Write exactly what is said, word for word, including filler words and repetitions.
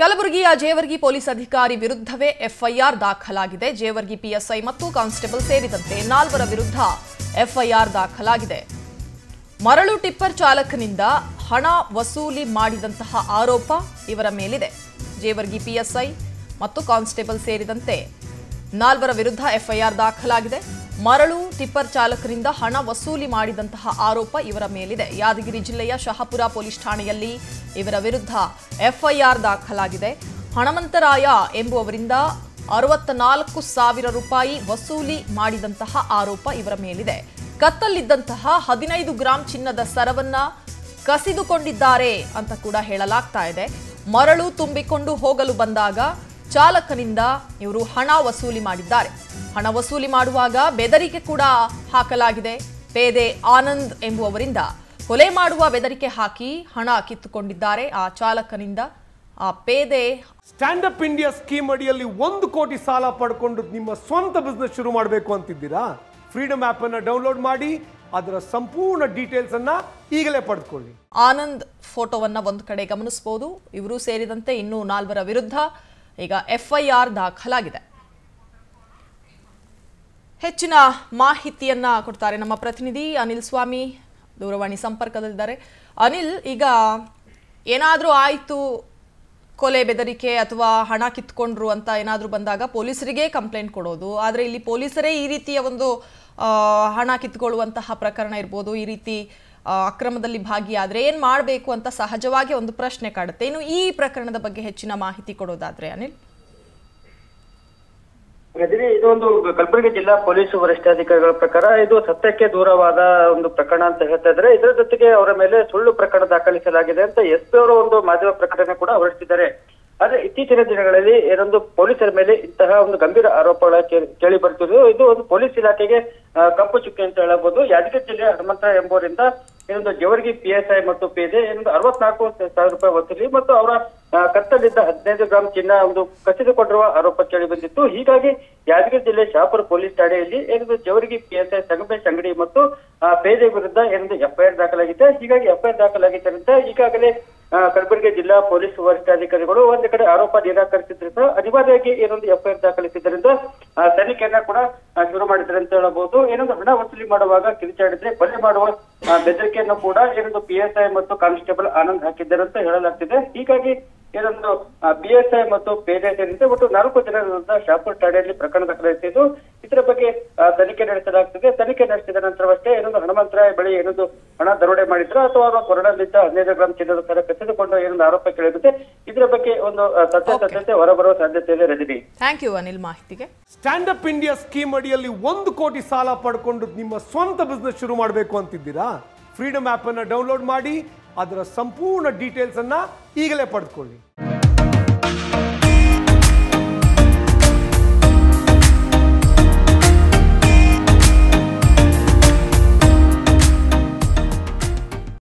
ಕಲಬುರಗಿಯ ಜೇವರ್ಗಿ ಪೊಲೀಸ್ ಅಧಿಕಾರಿ ವಿರುದ್ಧವೇ ಎಫ್ಐಆರ್ ದಾಖಲಾಗಿದೆ. ಜೇವರ್ಗಿ ಪಿಎಸ್ಐ ಮತ್ತು ಕಾನ್ಸ್ಟೇಬಲ್ ಸೇರಿದಂತೆ ನಾಲ್ವರ ವಿರುದ್ಧ ಎಫ್ಐಆರ್ ದಾಖಲಾಗಿದೆ. ಮರಳು ಟಿಪ್ಪರ್ ಚಾಲಕನಿಂದ ಹಣ ವಸೂಲಿ ಮಾಡಿದಂತಹ ಆರೋಪ ಇವರ ಮೇಲಿದೆ. ಜೇವರ್ಗಿ ಪಿಎಸ್ಐ ಮತ್ತು ಕಾನ್ಸ್ಟೇಬಲ್ ಸೇರಿದಂತೆ ನಾಲ್ವರ ವಿರುದ್ಧ ಎಫ್ಐಆರ್ ದಾಖಲಾಗಿದೆ. ಮರಳು ಟಿಪ್ಪರ್ ಚಾಲಕರಿಂದ ಹಣ ವಸೂಲಿ ಮಾಡಿದಂತಹ ಆರೋಪ ಇವರ ಮೇಲಿದೆ. ಯಾದಗಿರಿ ಜಿಲ್ಲೆಯ ಶಹಾಪುರ ಪೊಲೀಸ್ ಠಾಣೆಯಲ್ಲಿ ಇವರ ವಿರುದ್ಧ ಎಫ್ಐಆರ್ ದಾಖಲಾಗಿದೆ. ಹಣಮಂತರಾಯ ಎಂಬುವರಿಂದ ಅರವತ್ತನಾಲ್ಕು ಸಾವಿರ ರೂಪಾಯಿ ವಸೂಲಿ ಮಾಡಿದಂತಹ ಆರೋಪ ಇವರ ಮೇಲಿದೆ. ಕತ್ತಲ್ಲಿದ್ದಂತಹ ಹದಿನೈದು ಗ್ರಾಂ ಚಿನ್ನದ ಸರವನ್ನ ಕಸಿದುಕೊಂಡಿದ್ದಾರೆ ಅಂತ ಕೂಡ ಹೇಳಲಾಗ್ತಾ ಇದೆ. ಮರಳು ತುಂಬಿಕೊಂಡು ಹೋಗಲು ಬಂದಾಗ ಚಾಲಕನಿಂದ ಇವರು ಹಣ ವಸೂಲಿ ಮಾಡಿದ್ದಾರೆ. ಹಣ ವಸೂಲಿ ಮಾಡುವಾಗ ಬೆದರಿಕೆ ಕೂಡ ಹಾಕಲಾಗಿದೆ. ಪೇದೆ ಆನಂದ್ ಎಂಬುವರಿಂದ ಕೊಲೆ ಮಾಡುವ ಬೆದರಿಕೆ ಹಾಕಿ ಹಣ ಕಿತ್ತುಕೊಂಡಿದ್ದಾರೆ ಆ ಚಾಲಕನಿಂದ. ಆ ಪೇದೆ ಸ್ಟ್ಯಾಂಡ್ ಅಪ್ ಇಂಡಿಯಾ ಸ್ಕೀಮ್ ಅಡಿಯಲ್ಲಿ ಒಂದು ಕೋಟಿ ಸಾಲ ಪಡ್ಕೊಂಡು ನಿಮ್ಮ ಸ್ವಂತ ಬಿಸ್ನೆಸ್ ಶುರು ಮಾಡಬೇಕು ಅಂತಿದ್ದೀರಾ? ಫ್ರೀಡಮ್ ಆಪ್ ಅನ್ನು ಡೌನ್ಲೋಡ್ ಮಾಡಿ ಅದರ ಸಂಪೂರ್ಣ ಡೀಟೇಲ್ಸ್ ಅನ್ನ ಈಗಲೇ ಪಡೆದುಕೊಳ್ಳಿ. ಆನಂದ್ ಫೋಟೋವನ್ನ ಒಂದು ಕಡೆ ಗಮನಿಸಬಹುದು. ಇವರು ಸೇರಿದಂತೆ ಇನ್ನೂ ನಾಲ್ವರ ವಿರುದ್ಧ ಈಗ ಎಫ್ಐಆರ್ ದಾಖಲಾಗಿದೆ. ಹೆಚ್ಚಿನ ಮಾಹಿತಿಯನ್ನ ಕೊಡ್ತಾರೆ ನಮ್ಮ ಪ್ರತಿನಿಧಿ ಅನಿಲ್ ಸ್ವಾಮಿ, ದೂರವಾಣಿ ಸಂಪರ್ಕದಲ್ಲಿದ್ದಾರೆ. ಅನಿಲ್, ಈಗ ಏನಾದರೂ ಆಯಿತು, ಕೊಲೆ ಬೆದರಿಕೆ ಅಥವಾ ಹಣ ಕಿತ್ಕೊಂಡ್ರು ಅಂತ ಏನಾದರೂ ಬಂದಾಗ ಪೊಲೀಸರಿಗೆ ಕಂಪ್ಲೇಂಟ್ ಕೊಡೋದು, ಆದರೆ ಇಲ್ಲಿ ಪೊಲೀಸರೇ ಈ ರೀತಿಯ ಒಂದು ಹಣ ಕಿತ್ಕೊಳ್ಳುವಂತಹ ಪ್ರಕರಣ ಇರ್ಬೋದು, ಈ ರೀತಿ ಅಕ್ರಮದಲ್ಲಿ ಭಾಗಿಯಾದರೆ ಏನು ಮಾಡಬೇಕು ಅಂತ ಸಹಜವಾಗಿ ಒಂದು ಪ್ರಶ್ನೆ ಕಾಡುತ್ತೆ. ಇನ್ನು ಈ ಪ್ರಕರಣದ ಬಗ್ಗೆ ಹೆಚ್ಚಿನ ಮಾಹಿತಿ ಕೊಡೋದಾದ್ರೆ ಅನಿಲ್. ಗಜರಿ, ಇದು ಒಂದು ಕಲಬುರಗಿ ಜಿಲ್ಲಾ ಪೊಲೀಸ್ ವರಿಷ್ಠಾಧಿಕಾರಿಗಳ ಪ್ರಕಾರ ಇದು ಸತ್ಯಕ್ಕೆ ದೂರವಾದ ಒಂದು ಪ್ರಕರಣ ಅಂತ ಹೇಳ್ತಾ ಇದ್ದಾರೆ. ಇದರ ಜೊತೆಗೆ ಅವರ ಮೇಲೆ ಸುಳ್ಳು ಪ್ರಕರಣ ದಾಖಲಿಸಲಾಗಿದೆ ಅಂತ ಎಸ್ ಪಿ ಅವರ ಒಂದು ಮಾಧ್ಯಮ ಪ್ರಕಟಣೆ ಕೂಡ ಹೊರಡಿಸಿದ್ದಾರೆ. ಆದ್ರೆ ಇತ್ತೀಚಿನ ದಿನಗಳಲ್ಲಿ ಏನೊಂದು ಪೊಲೀಸರ ಮೇಲೆ ಇಂತಹ ಒಂದು ಗಂಭೀರ ಆರೋಪಗಳ ಕೇಳಿ ಬರ್ತಿದ್ದು ಇದು ಒಂದು ಪೊಲೀಸ್ ಇಲಾಖೆಗೆ ಕಪ್ಪು ಚುಕ್ಕೆ ಅಂತ ಹೇಳಬಹುದು. ಯಾದಗಿರಿ ಜಿಲ್ಲೆಯ ಹನುಮಂತ ಎಂಬುವರಿಂದ ಏನೊಂದು ಜೇವರ್ಗಿ ಪಿಎಸ್ಐ ಮತ್ತು ಪೇದೆ ಏನೊಂದು ಅರವತ್ನಾಲ್ಕು ಸಾವಿರ ರೂಪಾಯಿ ವಸೂಲಿ ಮತ್ತು ಅವರ ಕತ್ತಲಿದ್ದ ಹದಿನೈದು ಗ್ರಾಂ ಚಿನ್ನ ಒಂದು ಕಸಿದುಕೊಂಡಿರುವ ಆರೋಪ ಕೇಳಿ ಬಂದಿತ್ತು. ಹೀಗಾಗಿ ಯಾದಗಿರಿ ಜಿಲ್ಲೆ ಶಾಪುರ ಪೊಲೀಸ್ ಠಾಣೆಯಲ್ಲಿ ಏನೊಂದು ಜೇವರ್ಗಿ ಪಿಎಸ್ಐ ಸಂಗಮೇಶ್ ಅಂಗಡಿ ಮತ್ತು ಪೇದೆ ವಿರುದ್ಧ ಏನೊಂದು ಎಫ್ಐಆರ್ ದಾಖಲಾಗಿದೆ. ಹೀಗಾಗಿ ಎಫ್ಐಆರ್ ದಾಖಲಾಗಿದ್ದರಿಂದ ಈಗಾಗಲೇ ಕಲಬುರಗಿ ಜಿಲ್ಲಾ ಪೊಲೀಸ್ ವರಿಷ್ಠಾಧಿಕಾರಿಗಳು ಒಂದು ಕಡೆ ಆರೋಪ ನಿರಾಕರಿಸಿದ್ರೆ ಸಹ ಅನಿವಾರ್ಯವಾಗಿ ಏನೊಂದು ಎಫ್ಐಆರ್ ದಾಖಲಿಸಿದ್ದರಿಂದ ತನಿಖೆಯನ್ನ ಕೂಡ ಶುರು ಮಾಡಿದ್ದಾರೆ ಅಂತ ಹೇಳಬಹುದು. ಏನೊಂದು ಹಣ ವಸೂಲಿ ಮಾಡುವಾಗ ಕಿರಿಚಾಡಿದ್ರೆ ಕೊಲೆ ಮಾಡುವ ಬೆದರಿಕೆಯನ್ನು ಕೂಡ ಏನೊಂದು ಪಿಎಸ್ಐ ಮತ್ತು ಕಾನ್ಸ್ಟೇಬಲ್ ಆನಂದ್ ಹಾಕಿದ್ದಾರೆ ಅಂತ ಹೇಳಲಾಗ್ತಿದೆ. ಹೀಗಾಗಿ ಏನೊಂದು ಪಿಎಸ್ಐ ಮತ್ತು ಪೇದೆ ಸೇರಿದಂತೆ ಒಟ್ಟು ನಾಲ್ಕು ಜನರ ವಿರುದ್ಧ ಶಾಪುರ್ ಠಾಣೆಯಲ್ಲಿ ಪ್ರಕರಣ ದಾಖಲಿಸಿದ್ದು ಇದರ ಬಗ್ಗೆ ತನಿಖೆ ನಡೆಸಲಾಗ್ತಿದೆ. ತನಿಖೆ ನಡೆಸಿದ ನಂತರವಷ್ಟೇ ಏನೊಂದು ಹಣಮಂತರ ಬಳಿ ಏನೊಂದು ಹಣ ದರೋಡೆ ಮಾಡಿದ್ರು ಅಥವಾ ಅವರ ಕೊರಡಲ್ಲಿದ್ದ ಹದಿನೈದು ಗ್ರಾಮ್ ಚಿನ್ನದ ಸರ ಕಸಿದುಕೊಂಡು ಏನೊಂದು ಆರೋಪ ಕೇಳಿರುತ್ತೆ. ಇದರ ಬಗ್ಗೆ ಒಂದು ಸತ್ಯ ಸತ್ಯತೆ ಹೊರಬರುವ ಸಾಧ್ಯತೆ ಇದೆ. ರಜನಿ, ಥ್ಯಾಂಕ್ ಯು ಅನಿಲ್ ಮಾಹಿತಿಗೆ. ಸ್ಟ್ಯಾಂಡ್ ಅಪ್ ಇಂಡಿಯಾ ಸ್ಕೀಮ್ ಅಡಿಯಲ್ಲಿ ಒಂದು ಕೋಟಿ ಸಾಲ ಪಡ್ಕೊಂಡು ನಿಮ್ಮ ಸ್ವಂತ ಬಿಸ್ನೆಸ್ ಶುರು ಮಾಡಬೇಕು ಅಂತಿದ್ದೀರಾ? ಫ್ರೀಡಮ್ ಆಪ್ ಅನ್ನು ಡೌನ್ಲೋಡ್ ಮಾಡಿ ಅದರ ಸಂಪೂರ್ಣ ಡೀಟೇಲ್ಸ್ ಅನ್ನ ಈಗಲೇ ಪಡೆದುಕೊಳ್ಳಿ.